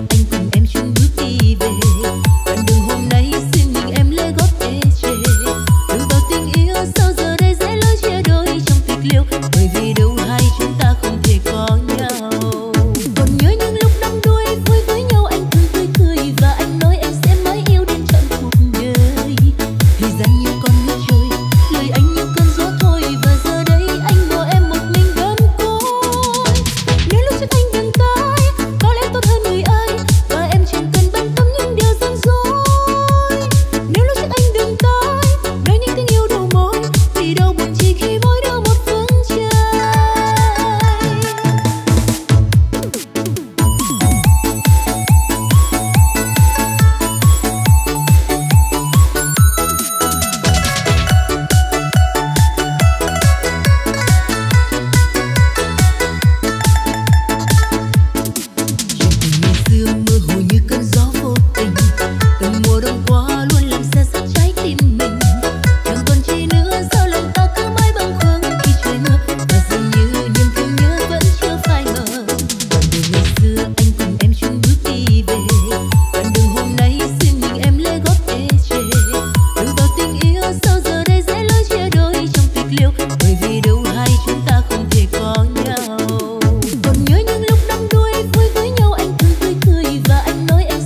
Anh cứ cười và anh nói em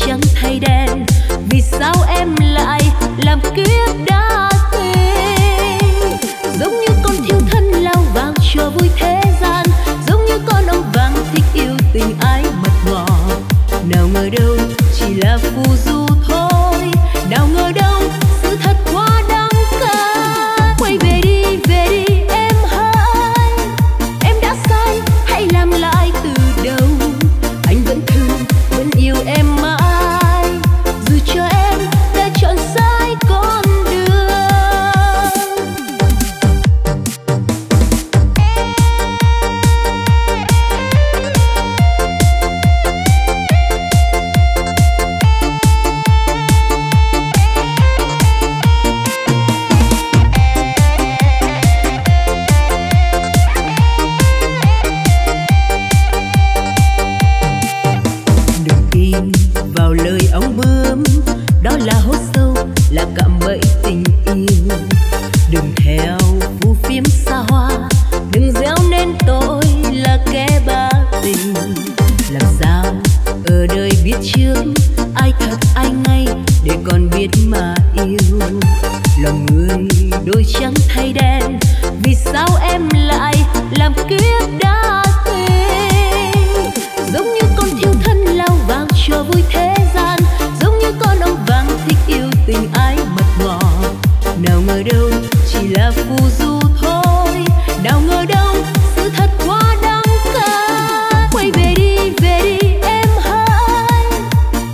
trắng thay đen, vì sao em lại làm kiếp đã tình? Giống như con thiêu thân lao vàng cho vui thế gian, giống như con ốc vàng thích yêu tình ái mật ngọt. Nào ngờ đâu chỉ là phù du thôi, nào ngờ đâu sự thật quá đáng cả. Quay về đi em hỡi, em đã sai hãy làm lại từ đầu. Anh vẫn thương vẫn yêu em mãi, dù cho em đã chọn sai con đường. Vào lời ong bướm, đó là hố sâu, là cạm bẫy tình yêu. Đừng theo phù phiếm xa hoa, đừng gieo nên tôi là kẻ bạc tình. Làm sao ở đời biết trước ai thật ai ngay, để còn biết mà yêu. Lòng người đôi trắng thay đen, vì sao em lại làm kiếp đã tình? Giống như con thiêu thân lao vàng cho vui thế gian, giống như con ốc vàng thích yêu tình ái mật ngọt. Nào ngờ đâu chỉ là phù du thôi, nào ngờ đâu sự thật quá đáng cả. Quay về đi em hỡi,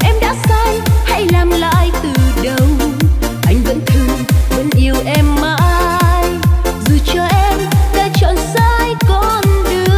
em đã sai hãy làm lại từ đầu. Anh vẫn thương vẫn yêu em mãi, dù cho em đã chọn sai con đường.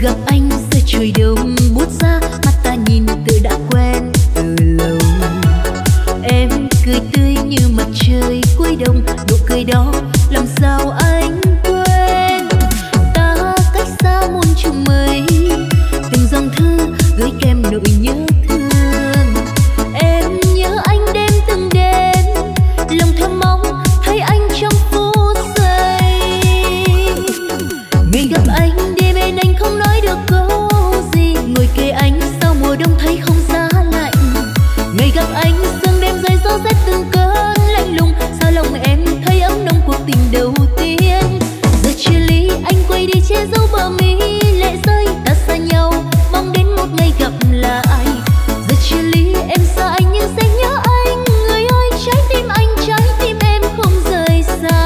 Gặp anh giữa trời đông buốt giá, mắt ta nhìn tự đã quen từ lâu. Em cười tươi như mặt trời cuối đông, nụ cười đó làm sao anh quên. Ta cách xa muôn trùng mấy từng dòng thư gửi kèm nỗi nhớ thương. Em nhớ anh đêm từng đêm, lòng thầm mong thấy anh trong phút giây. Ngày gặp anh đêm bên anh không nói được câu gì, ngồi kề anh sau mùa đông thấy không giá lạnh. Ngày gặp anh sương đêm rơi gió rét từng cơn lạnh lùng, sao lòng em thấy ấm nồng cuộc tình đầu tiên. Giờ chia ly anh quay đi che giấu bờ mi lệ rơi, ta xa nhau mong đến một ngày gặp lại. Giờ chia ly em xa anh nhưng sẽ nhớ anh, người ơi trái tim em không rời xa.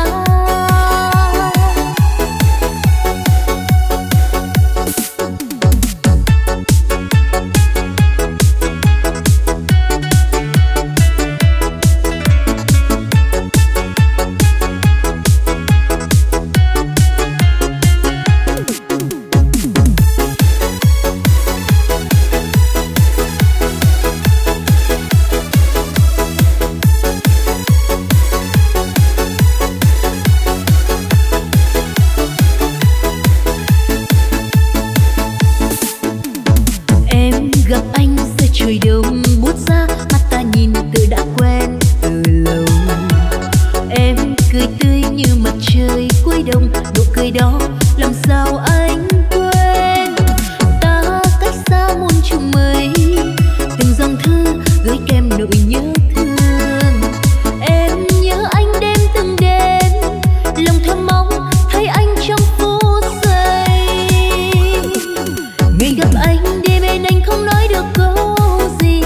Gặp anh giữa trời đông buốt giá, mắt ta nhìn tự đã quen từ lâu. Em cười tươi như mặt trời cuối đông, nụ cười đó làm sao anh quên. Ta cách xa muôn trùng mấy từng dòng thư gửi kèm nỗi nhớ thương. Em nhớ anh đêm từng đêm, lòng thầm mong thấy anh trong phút giây. Ngày gặp anh đêm bên anh không nói được câu gì,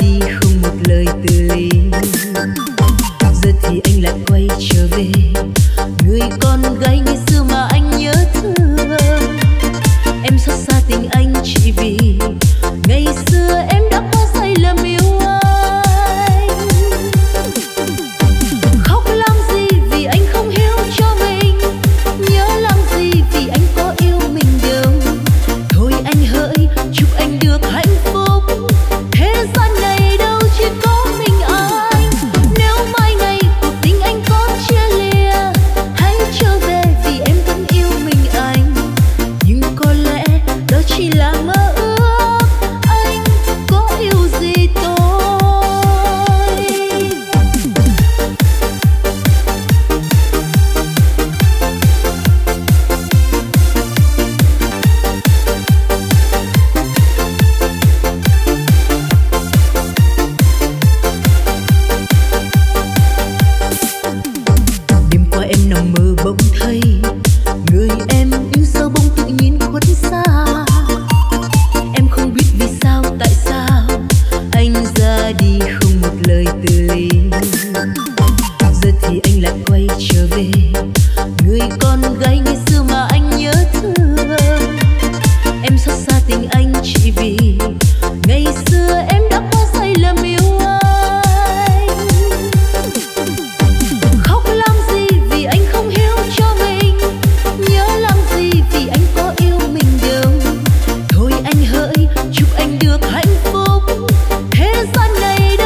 đi không một lời từ ly. Giờ thì anh lại quay trở về người con gái ngày xưa mà anh nhớ thương. Em xót xa tình anh chỉ vì ngày xưa em đã có sai lầm yêu anh. Khóc làm gì vì anh không hiểu cho mình, nhớ làm gì vì anh có yêu mình đâu. Thôi anh hỡi, chúc anh được hạnh phúc, thế gian này đâu chỉ có mình anh. Nếu mai ngày cuộc tình anh có chia lìa, hãy trở về vì em vẫn yêu mình anh. Nhưng có lẽ đó chỉ là mơ ước, chúc anh được hạnh phúc, thế gian này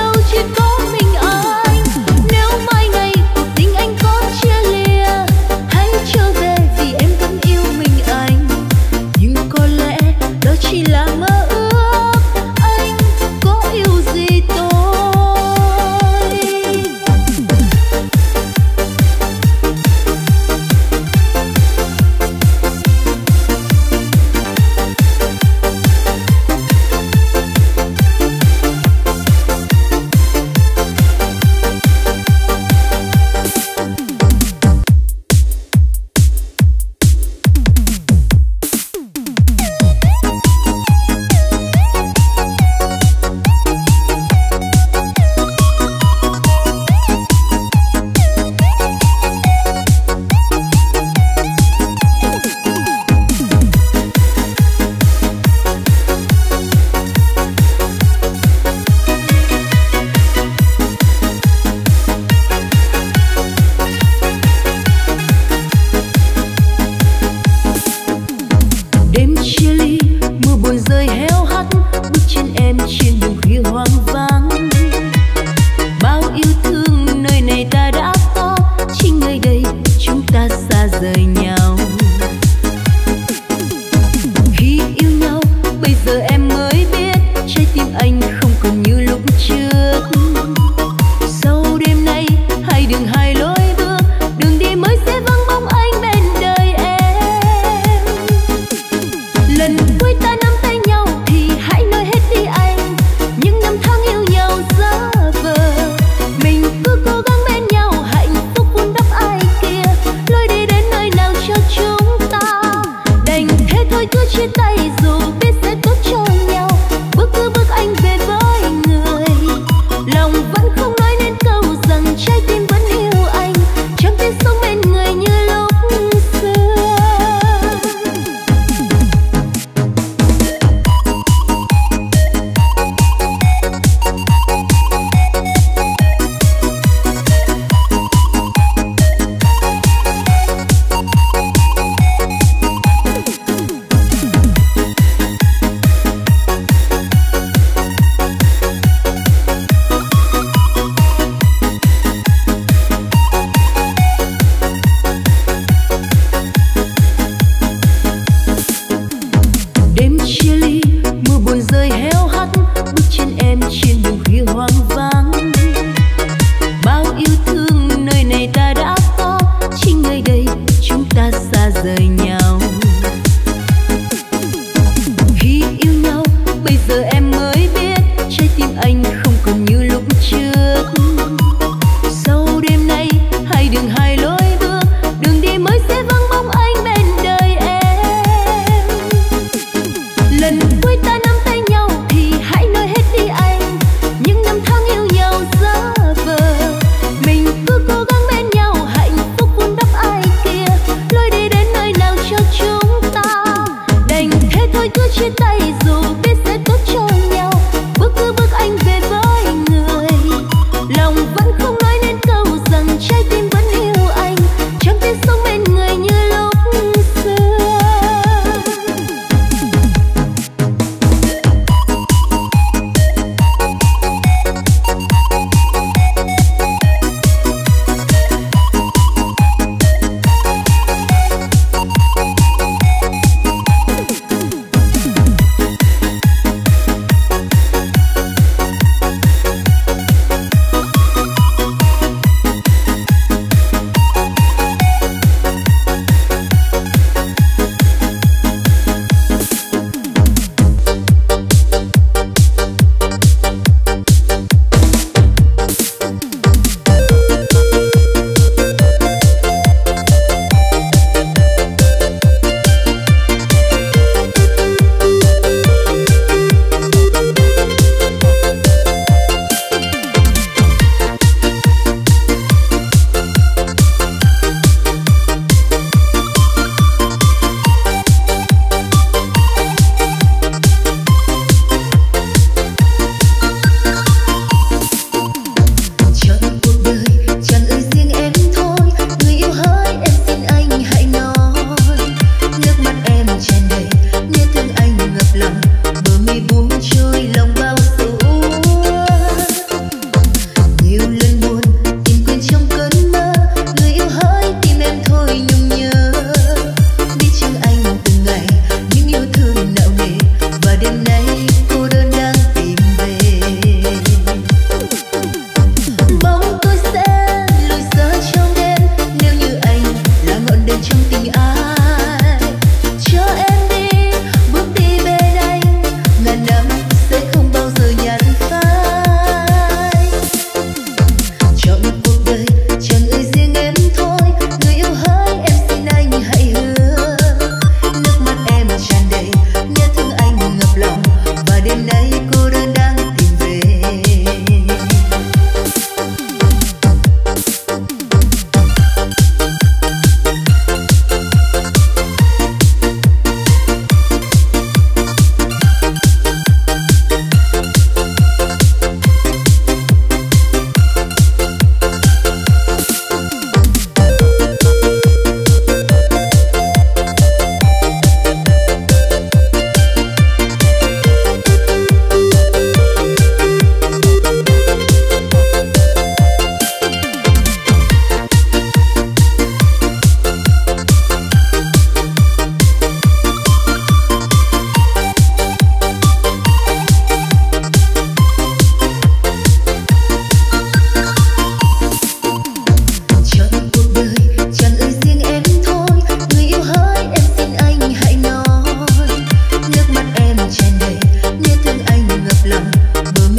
bao đêm em thầm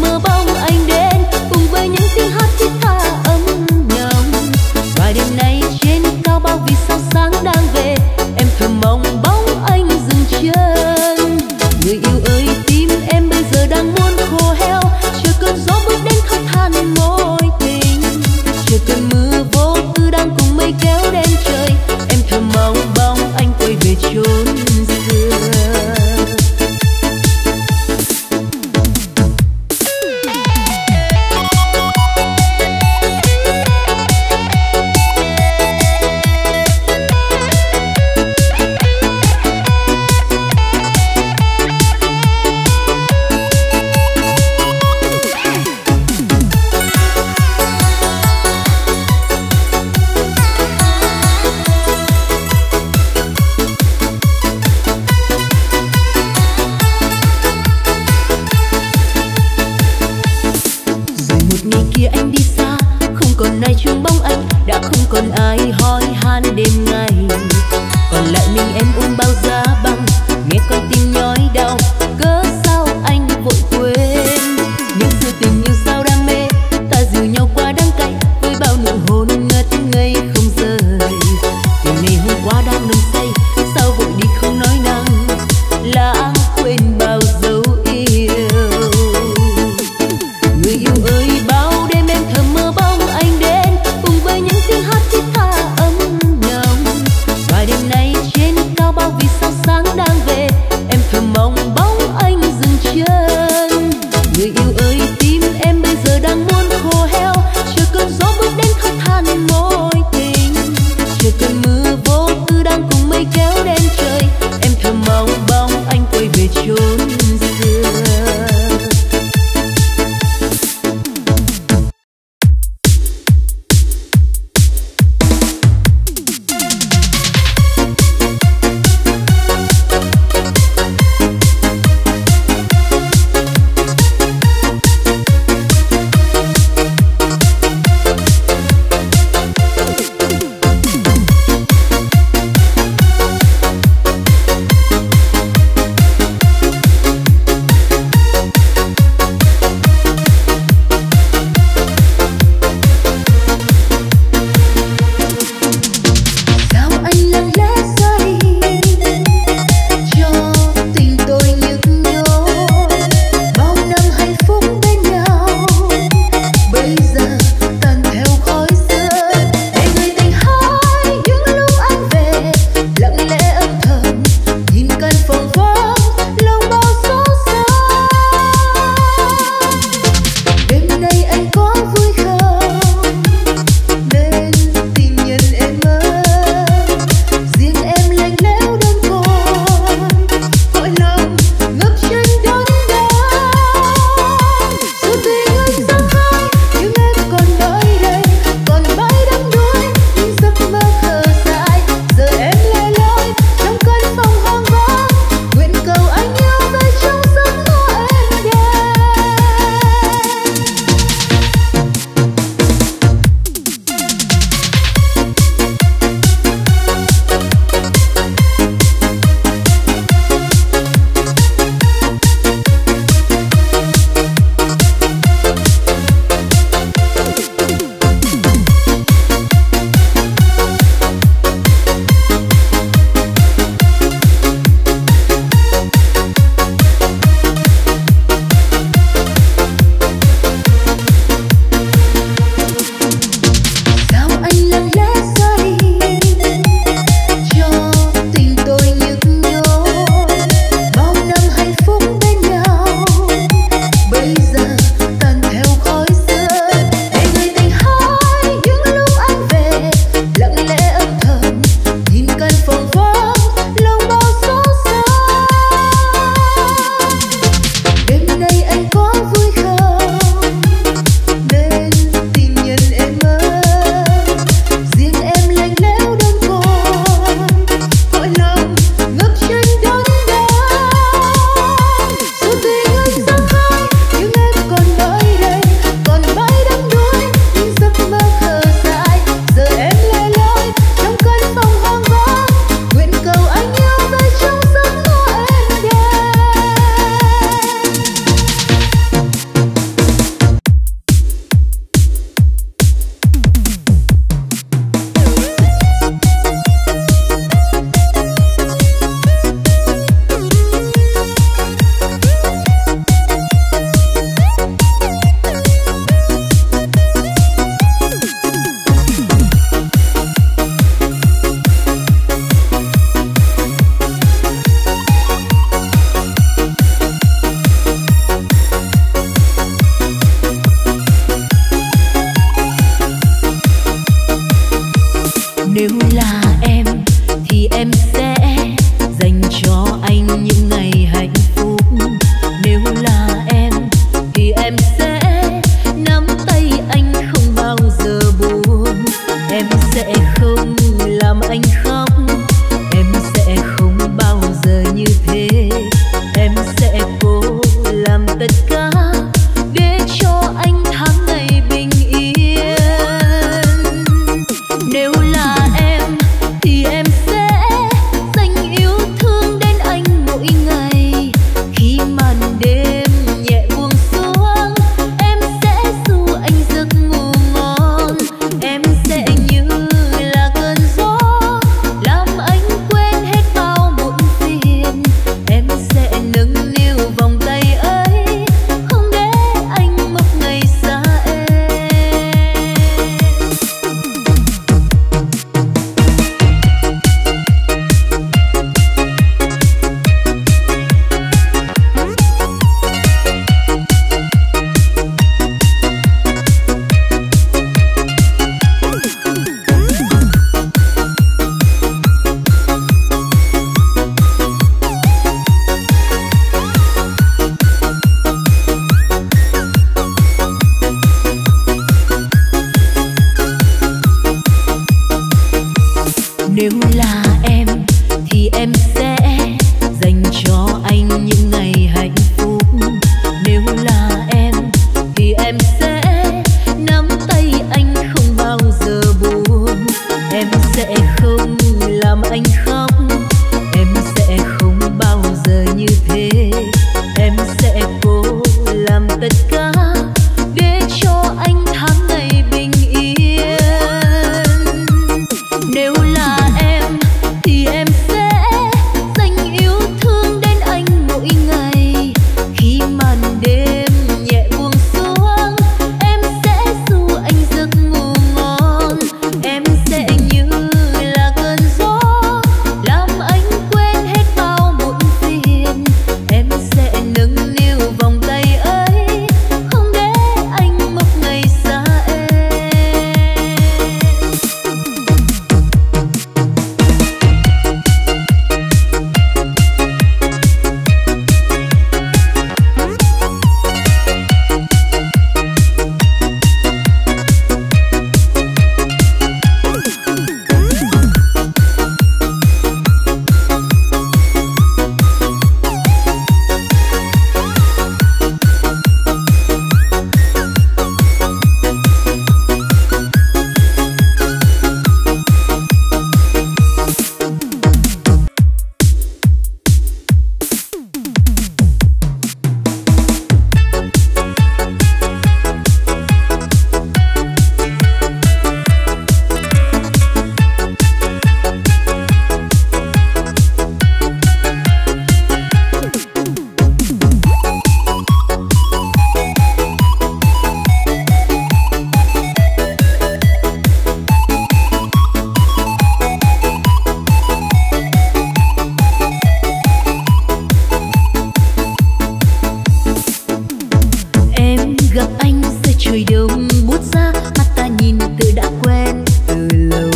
mơ bóng anh đến cùng với những tiếng hát thiết tha ấm nồng. trôi đông buốt ra, mắt ta nhìn từ đã quen từ lâu.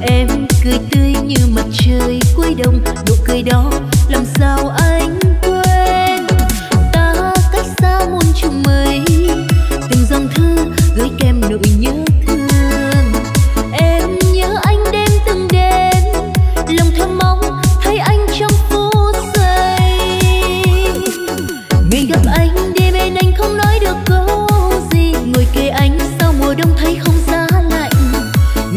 Em cười tươi như mặt trời cuối đông, nụ cười đó làm sao anh quên. Ta cách xa muôn trùng mây, từng dòng thư gửi kèm nỗi nhớ thương. Em nhớ anh đêm từng đêm, lòng thầm mong thấy anh trong phút giây. Ngày gặp anh đêm bên anh không nói được câu gì, ngồi kề anh sau mùa đông thấy không giá lạnh.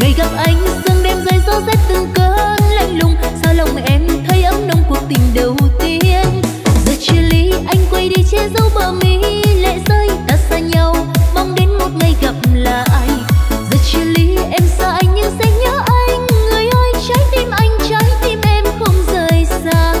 Ngày gặp anh sương đêm rơi gió rét từng cơn lạnh lùng, sao lòng em thấy ấm nồng cuộc tình đầu tiên. Giờ chia ly anh quay đi che giấu bờ mi lệ rơi, ta xa nhau mong đến một ngày gặp lại. Giờ chia ly em xa anh nhưng sẽ nhớ anh, người ơi trái tim em không rời xa.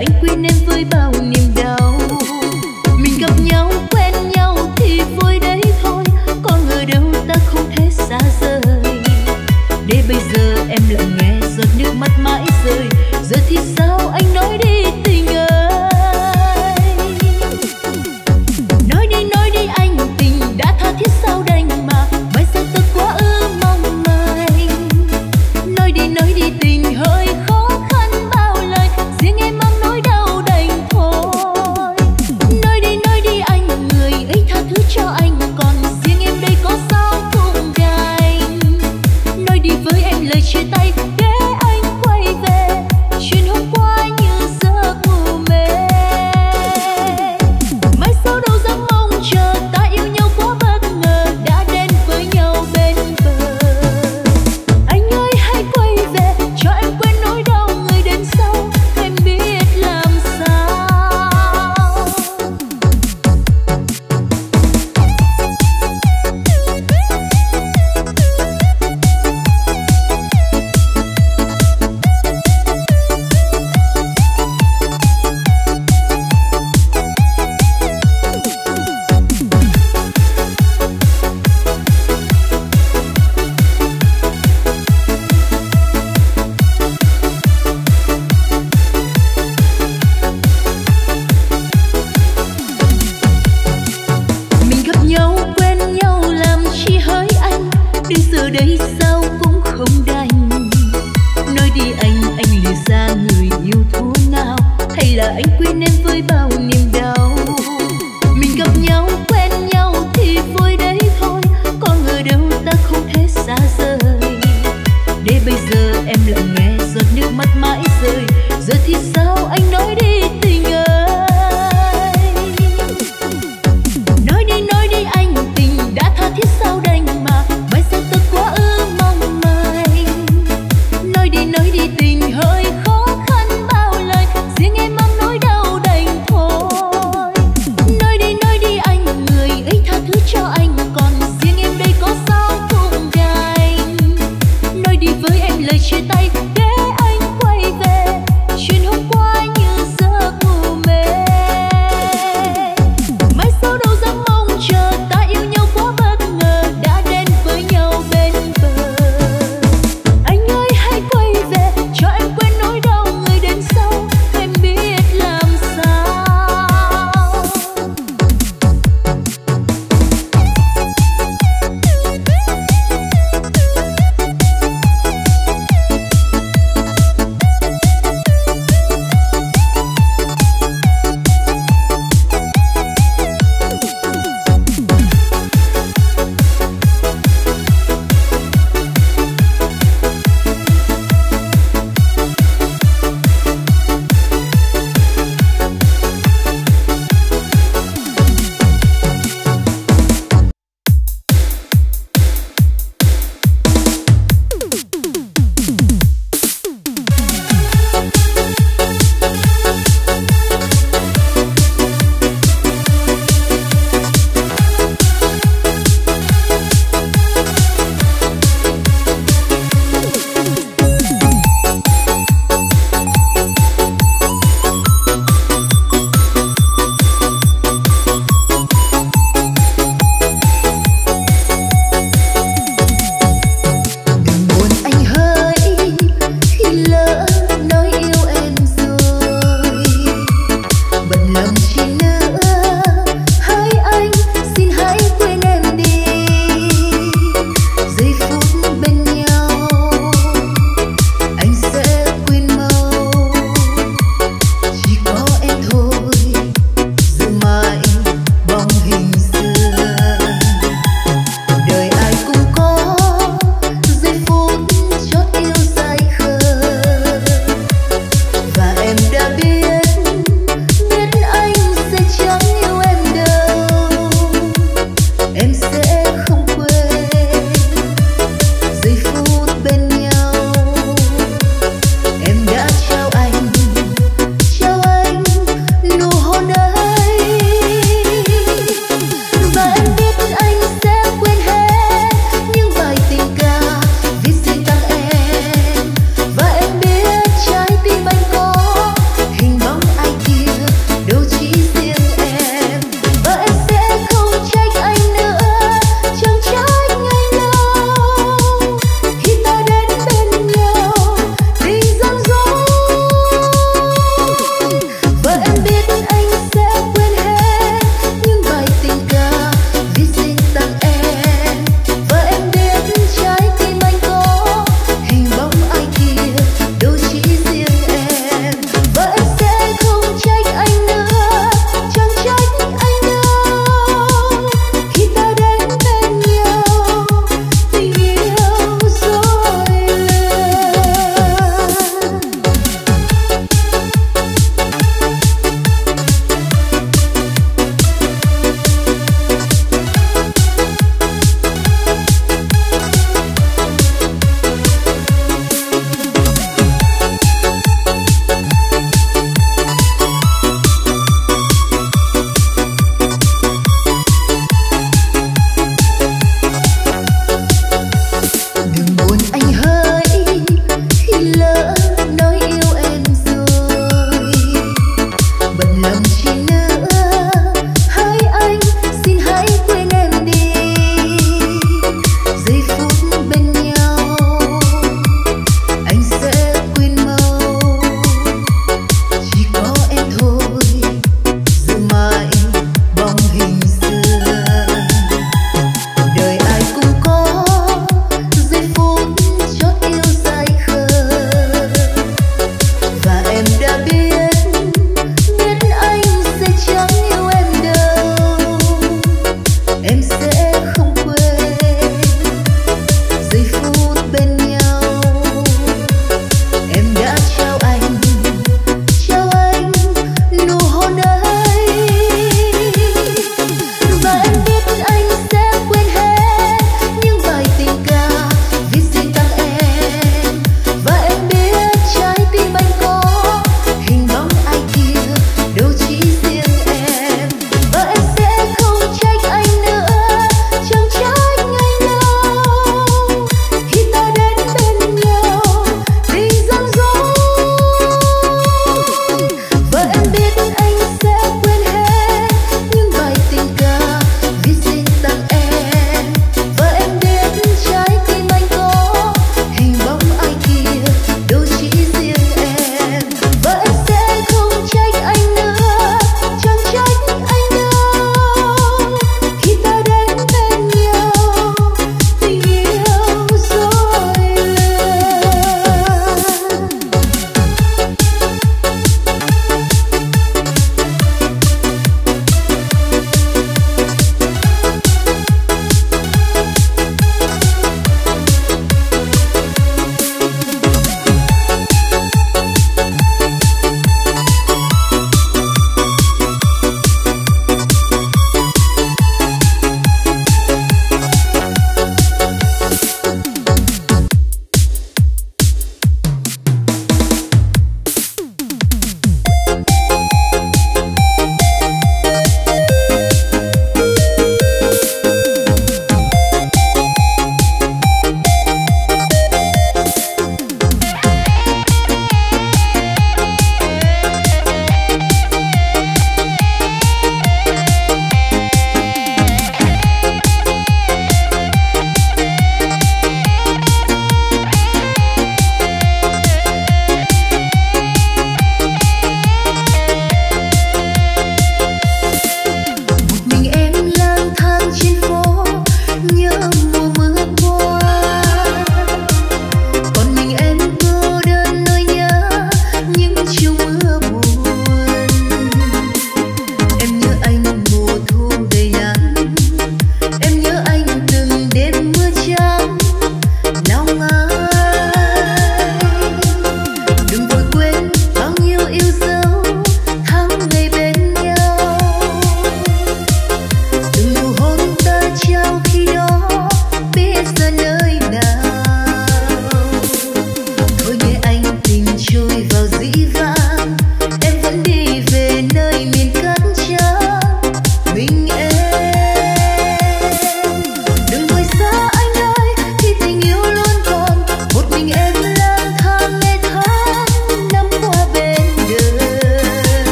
anh quên em với bao niềm đau. Mình gặp nhau quen nhau thì vui đấy thôi, còn ở đâu ta không thể xa rời. Để bây giờ em lặng nghe giọt nước mắt mãi rơi, giờ thì sao anh nói đi tình ơi. Nói đi anh, tình đã tha thiết sao đành mà mai sao tôi quá ư mong manh. Nói đi tình hơi khó khăn bao lời, riêng em mang nỗi đau đành thôi. Nói đi anh, người ấy tha thứ cho anh, còn riêng em đây có sao cũng đành. Nói đi với em lời chia tay, anh quên em với bao niềm đau. Mình gặp nhau quen nhau thì vui đấy thôi, còn ở đâu ta không thể xa rời. Để bây giờ em lặng nghe giọt nước mắt mãi rơi, giờ thì sao anh nói đi tình ơi. Nói đi anh, tình đã tha thiết sao đành mà mai sao tôi quá ư mong manh. Nói đi tình hơi khó khăn bao lời, riêng em chia tay để anh quay về chuyện hôm qua.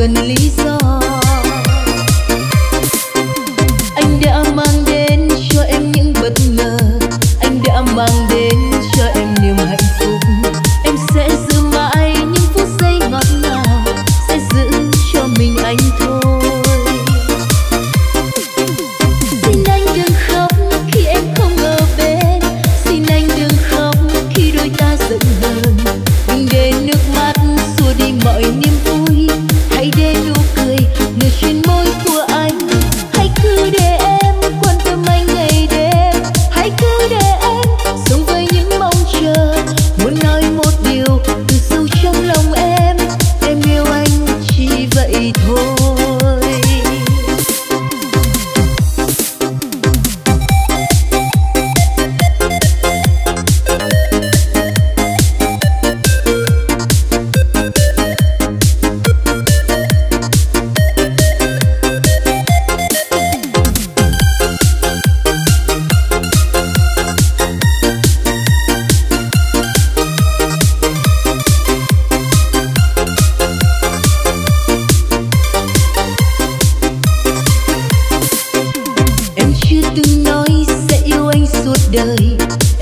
cần lý do. Anh đã mang đến cho em những bất ngờ, anh đã mang đến cho em niềm hạnh phúc. Em sẽ giữ mãi những phút giây ngọt ngào, sẽ giữ cho mình anh thôi. Xin anh đừng khóc khi em không ở bên, xin anh đừng khóc khi đôi ta giận hờn. Đừng để nước mắt xua đi mọi niềm vui,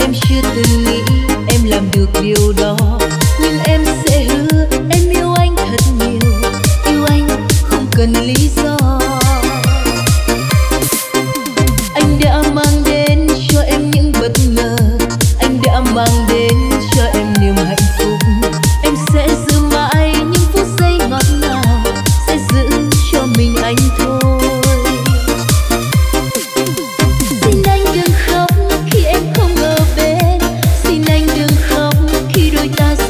em chưa từng nghĩ em làm được điều đó, nhưng em sẽ hứa em yêu anh thật nhiều, yêu anh không cần lý do. Anh đã mang đến cho em những bất ngờ, anh đã mang đến cho em niềm hạnh phúc. Em sẽ giữ mãi những phút giây ngọt ngào, sẽ giữ cho mình anh thôi. Hãy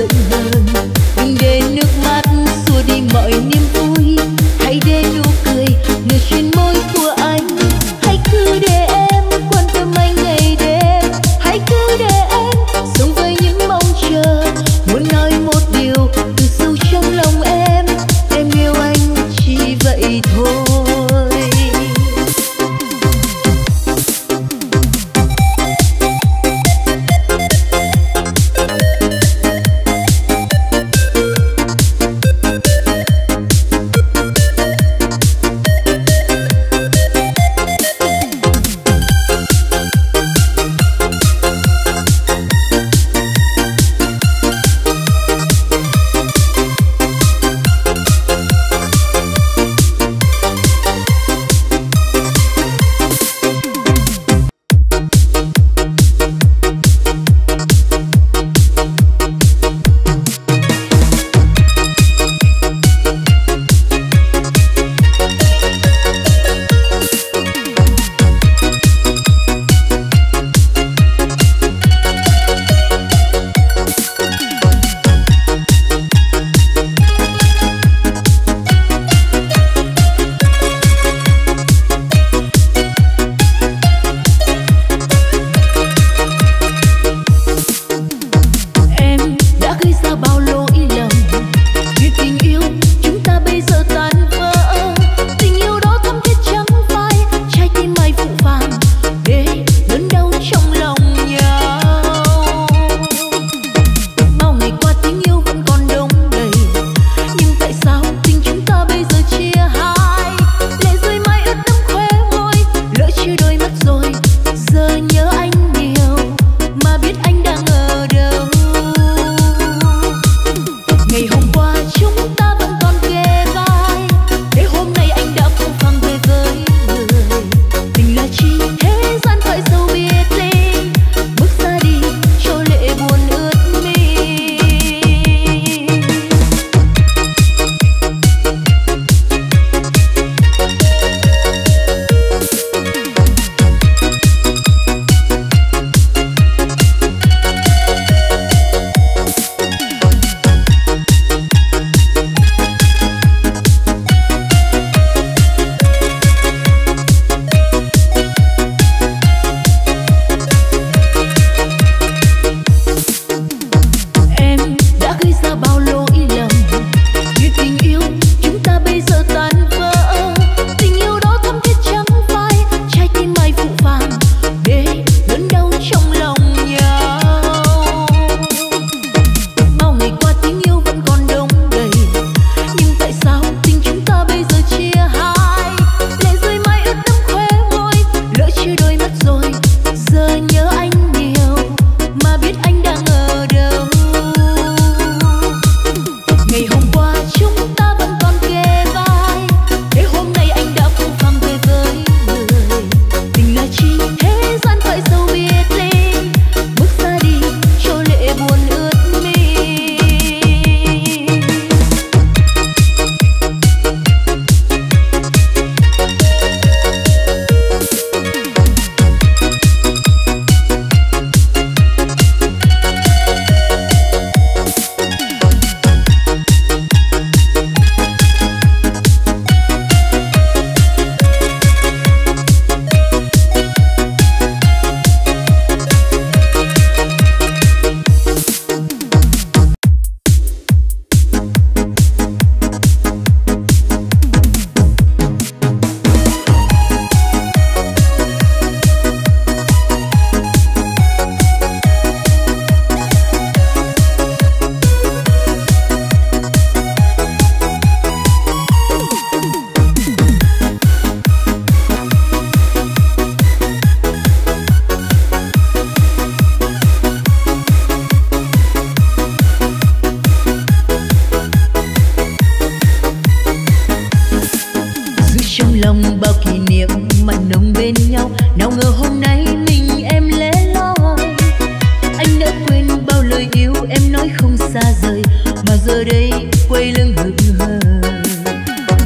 giờ đây quay lưng hững hờ,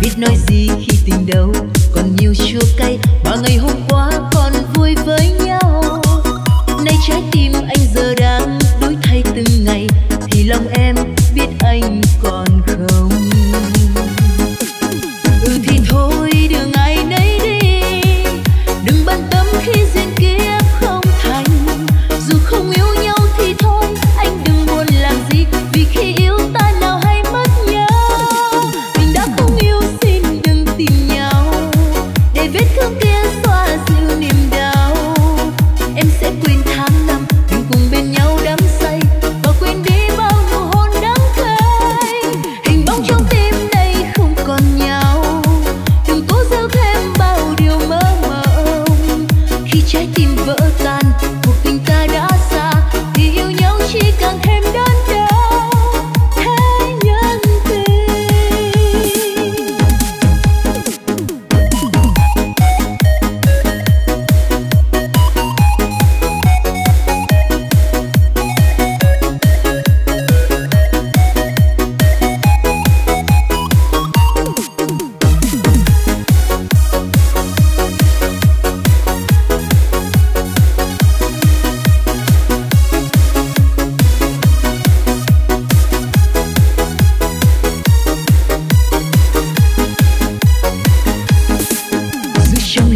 biết nói gì khi tình đầu còn nhiều chua cay mà ngày hôm qua còn vui với nhau. Nay trái tim anh giờ đang đổi thay từng ngày, thì lòng em biết anh còn không. Thì thôi đường ai nấy đi, đừng bận tâm khi duyên kia không thành. Dù không yêu nhau thì thôi, anh đừng buồn làm gì, vì khi yêu ta nào hay mất nhau. Mình đã không yêu xin đừng tìm nhau, để vết thương kia xóa dịu niềm đau. Em sẽ quên tháng năm, mình cùng bên nhau đắm say, và quên đi bao nụ hôn đắng cay. Hình bóng trong tim này không còn nhau, trái tim vỡ tan, cuộc tình ta đã xa, thì yêu nhau chỉ càng thêm đớn đau. Thế nhân tình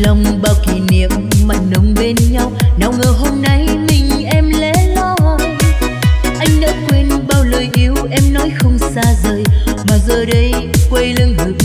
lòng bao kỷ niệm mặn nồng bên nhau, nào ngờ hôm nay mình em lẻ loi. Anh đã quên bao lời yêu em nói không xa rời, mà giờ đây quay lưng hững